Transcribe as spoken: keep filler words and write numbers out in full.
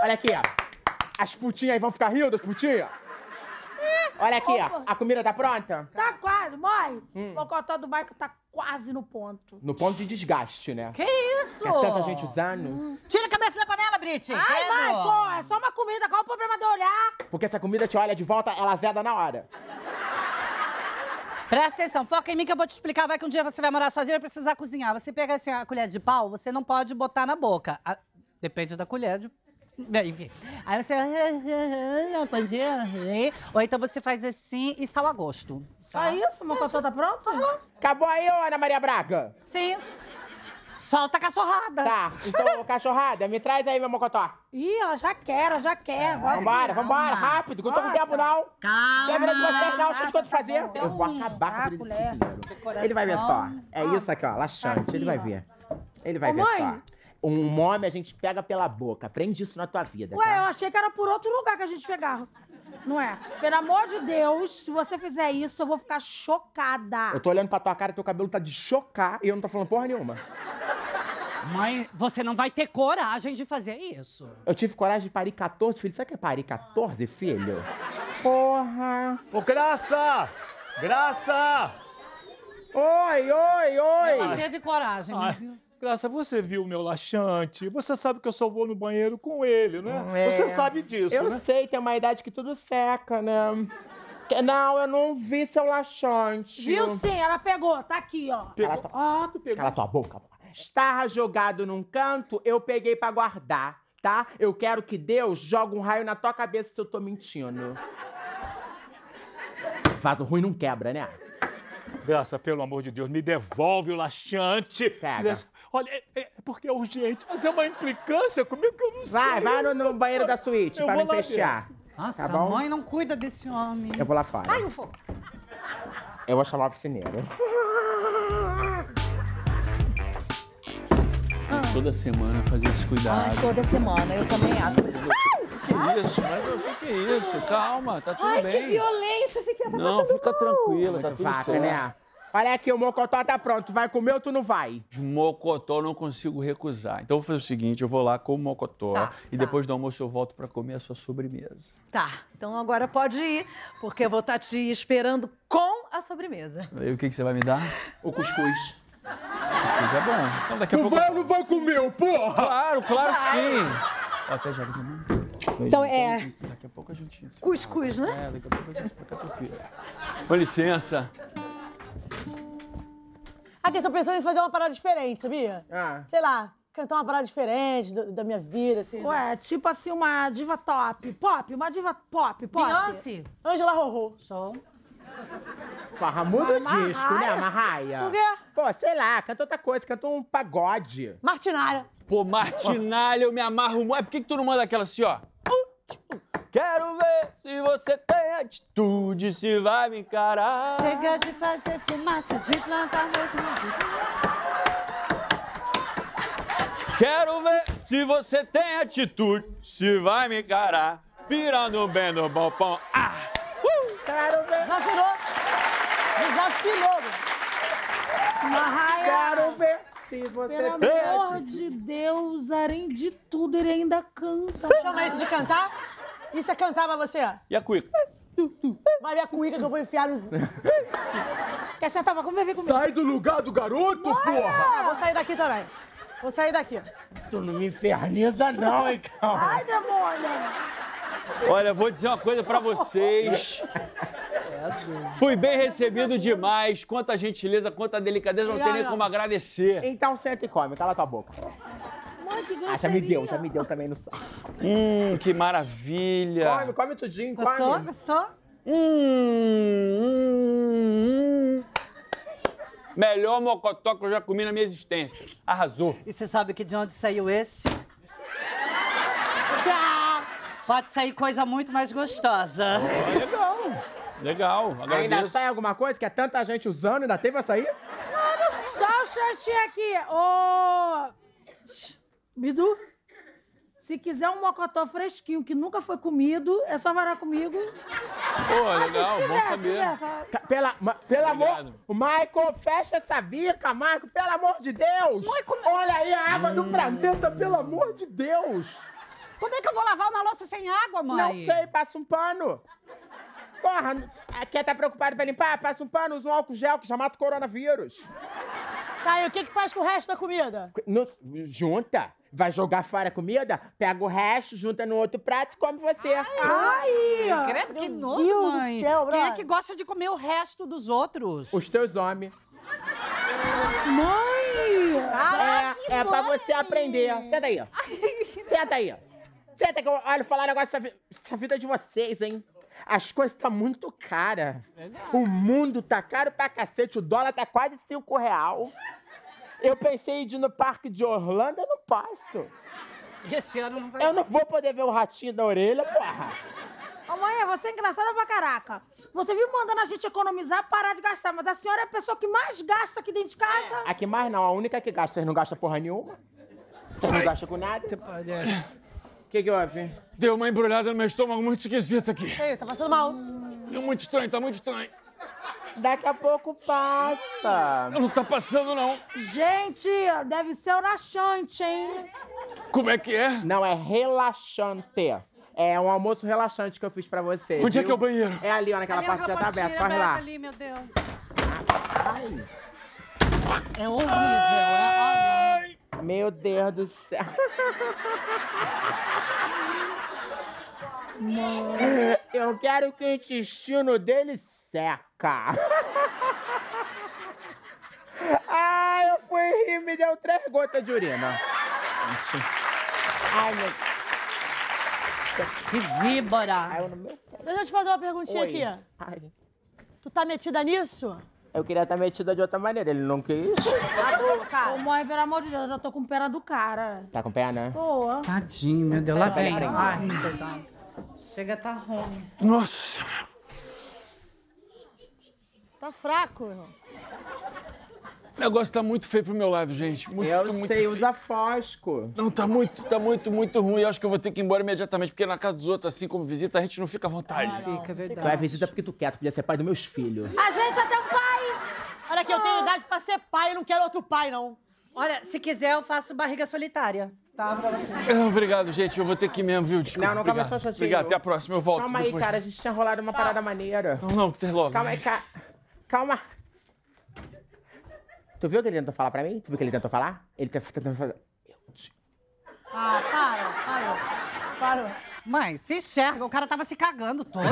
Olha aqui, ó. As putinhas aí vão ficar rindo, as putinhas? Olha aqui, ó. A comida tá pronta? Tá quase, mãe. Hum. O bocotó do Maicon tá quase no ponto. No ponto de desgaste, né? Que isso? É tanta gente usando. Hum. Tira a cabeça da panela, Briti. Ai, é, mãe, pô, é só uma comida. Qual o problema de olhar? Porque essa comida te olha de volta, ela azeda na hora. Presta atenção, foca em mim que eu vou te explicar. Vai que um dia você vai morar sozinho e vai precisar cozinhar. Você pega assim, a colher de pau, você não pode botar na boca. A... Depende da colher de... Enfim. Aí você... Ou então você faz assim e sal a gosto. Só tá? Isso? O mocotó tá pronto? Uhum. Acabou aí, Ana Maria Braga? Sim. Solta a cachorrada. Tá, então, cachorrada, me traz aí meu mocotó. Ih, ela já quer, ela já quer. É, vambora, vambora, rápido, que eu tô com tempo não. Calma. Lembra de vocês não, deixa eu te fazer. Bom. Eu vou acabar com ele. Ele vai ver só. É ó, isso aqui, ó, laxante, aqui, ele vai ver. Ele vai Ô, ver mãe. só. Um homem a gente pega pela boca, aprende isso na tua vida, tá? Ué, eu achei que era por outro lugar que a gente pegava. Não é? Pelo amor de Deus, se você fizer isso, eu vou ficar chocada. Eu tô olhando pra tua cara, teu cabelo tá de chocar e eu não tô falando porra nenhuma. Mãe, você não vai ter coragem de fazer isso. Eu tive coragem de parir quatorze filhos. Sabe o que é parir quatorze, filho? Porra! Ô, Graça! Graça! Oi, oi, oi! Ela teve coragem, não viu? Graça, você viu o meu laxante? Você sabe que eu só vou no banheiro com ele, né? É. Você sabe disso, eu né? Eu sei, tem uma idade que tudo seca, né? Não, eu não vi seu laxante. Viu sim, ela pegou, tá aqui, ó. Pegou. Ela to... Ah, tu pegou. Cala tua boca. Estava jogado num canto, eu peguei pra guardar, tá? Eu quero que Deus jogue um raio na tua cabeça se eu tô mentindo. Vaso ruim não quebra, né? Graça, pelo amor de Deus, me devolve o laxante. Pega. Olha, é, é porque é urgente, mas é uma implicância comigo que eu não sei. Vai, vai no, no banheiro da suíte eu pra me fechar. Nossa, tá, a mãe não cuida desse homem. Eu vou lá fora. Ai, eu vou. Eu vou chamar o oficineiro. Toda semana fazer esse cuidado. Ai, toda semana, eu também acho. O que é isso? Mas o que é isso? Calma, tá tudo Ai, bem. Ai, que violência, fica Não, fica mal. tranquila, tá muito tudo certo. Né? Olha aqui, o mocotó tá pronto. Tu vai comer ou tu não vai? Mocotó não consigo recusar. Então eu vou fazer o seguinte, eu vou lá com o mocotó tá, e tá. depois do almoço eu volto pra comer a sua sobremesa. Tá, então agora pode ir, porque eu vou estar tá te esperando com a sobremesa. E o que, que você vai me dar? O cuscuz. Cuscuz é bom. Então daqui a tu pouco... vai ou não vai comer, o porra? Claro, claro que sim. Ó, até já, viu? Então é... Daqui a pouco a gente... Cuscuz, né? É, daqui a pouco a gente fica tranquilo. Com licença. Aqui, eu tô pensando em fazer uma parada diferente, sabia? Ah. Sei lá, cantar uma parada diferente do, da minha vida, assim. Ué, né? Tipo assim, uma diva top. Pop, uma diva pop, pop. Beyoncé. Angela Rorô. Show. Porra, muda o disco, né, Marraia? Por quê? Pô, sei lá, cantou outra coisa, cantou um pagode. Martinália. Pô, Martinália, eu me amarro muito. Por que que tu não manda aquela assim, ó? Quero ver se você tem atitude, se vai me encarar. Chega de fazer fumaça, de plantar medo. Quero ver se você tem atitude, se vai me encarar. Vira no bem do bom pão. Ah! Uh! Quero ver. Já virou. Desafilou. Marraia. Quero ver se você tem. Pelo amor de Deus, além de tudo, ele ainda canta. Chama isso de cantar? Isso é cantar pra você, ó. E a cuíca? Mas é a cuíca que eu vou enfiar no... Quer sentar pra comer? Vem comigo. Sai do lugar do garoto, Boa! porra! Vou sair daqui também. Vou sair daqui. Tu não me inferniza não, hein, calma. Ai, demônio! Olha, vou dizer uma coisa pra vocês. Fui bem recebido demais. Quanta gentileza, quanta delicadeza. Não tem nem como agradecer. Então senta e come. Cala tua boca. Ah, já me deu, já me deu também no saco. Hum, que maravilha. Come, come tudinho, come. Gostou, gostou? Hum, hum, hum. Melhor mocotó que eu já comi na minha existência. Arrasou. E você sabe que de onde saiu esse? Ah, pode sair coisa muito mais gostosa. Oh, legal, legal. Agradeço. Ainda sai alguma coisa que é tanta gente usando, ainda teve essa aí? Não, não. Só o chantinho aqui. Ô... Oh... Bidu, se quiser um mocotó fresquinho que nunca foi comido, é só varar comigo. Pô, ah, legal, quiser, bom saber. Quiser, só... Pela, ma, pelo amor... Maicon, fecha essa bica, Maicon, pelo amor de Deus! Maicon... Olha aí a água hum... do planeta, pelo amor de Deus! Como é que eu vou lá lavar uma louça sem água, mãe? Não sei, passa um pano. Porra, quer tá preocupado pra limpar? Passa um pano, usa um álcool gel que já mata o coronavírus. Tá, e o que que faz com o resto da comida? No, junta. Vai jogar fora a comida, pega o resto, junta no outro prato e come você. Ai! Ai credo, que nojo, Deus mãe. Do céu, quem é que gosta de comer o resto dos outros? Os teus homens. Mãe! Caraca, é, é mãe. Pra você aprender. Senta aí. Ai, Senta aí. Senta que eu olho falar um negócio dessa, dessa vida de vocês, hein? As coisas estão tá muito caras. O mundo tá caro pra cacete, o dólar tá quase cinco real. Eu pensei em ir no parque de Orlando, eu não posso. Esse ano não vai... Eu não vou poder ver o ratinho da orelha, porra. Ô, mãe, você é engraçada pra caraca. Você viu mandando a gente economizar, parar de gastar, mas a senhora é a pessoa que mais gasta aqui dentro de casa? É. A que mais não, a única que gasta. Vocês não gastam porra nenhuma? Vocês não gastam com nada? O que que houve? Deu uma embrulhada no meu estômago muito esquisita aqui. Ei, tá passando mal. Deu muito estranho, tá muito estranho. Daqui a pouco passa. Não tá passando, não. Gente, deve ser relaxante, hein? Como é que é? Não, é relaxante. É um almoço relaxante que eu fiz pra você. Onde viu? É que é o banheiro? É ali, ó, naquela ali, parte que já tá aberta. Corre lá. Ali, meu Deus. Ai. É horrível, é horrível. Meu Deus do céu. Mãe. Eu quero que o intestino dele seca. Ah, eu fui rir e me deu três gotas de urina. Ai, meu... Que víbora. Deixa eu te fazer uma perguntinha. Oi. Aqui. Ai. Tu tá metida nisso? Eu queria estar metida de outra maneira, ele não quis. Cara. Ô, mãe, pelo amor de Deus, eu já tô com pena do cara. Tá com pena? Tô. Tadinho, meu Deus, lá vem. Chega, tá ruim. Nossa. Tá fraco, irmão. O negócio tá muito feio pro meu lado, gente. Muito, eu muito sei, feio. Usa fosco. Não, tá muito, tá muito, muito ruim. Eu acho que eu vou ter que ir embora imediatamente, porque na casa dos outros, assim como visita, a gente não fica à vontade. Ah, não, fica, é verdade. Tu é visita porque tu quer, tu podia ser pai dos meus filhos. A gente até um pai! Olha aqui, eu tenho idade pra ser pai, eu não quero outro pai, não. Olha, se quiser, eu faço barriga solitária. Tá, pra você. Obrigado, gente. Eu vou ter que ir mesmo, viu? Desculpa. Não, não obrigado. Começou a chatear. Obrigado, até a próxima. Eu volto. Calma depois. Aí, cara. A gente tinha rolado uma parada ah. maneira. Não, não, até logo. Calma aí, cara. Calma. Tu viu o que ele tentou falar pra mim? Tu viu o que ele tentou falar? Ele tá tentando falar... Ah, para, parou. Parou. Mãe, se enxerga. O cara tava se cagando todo.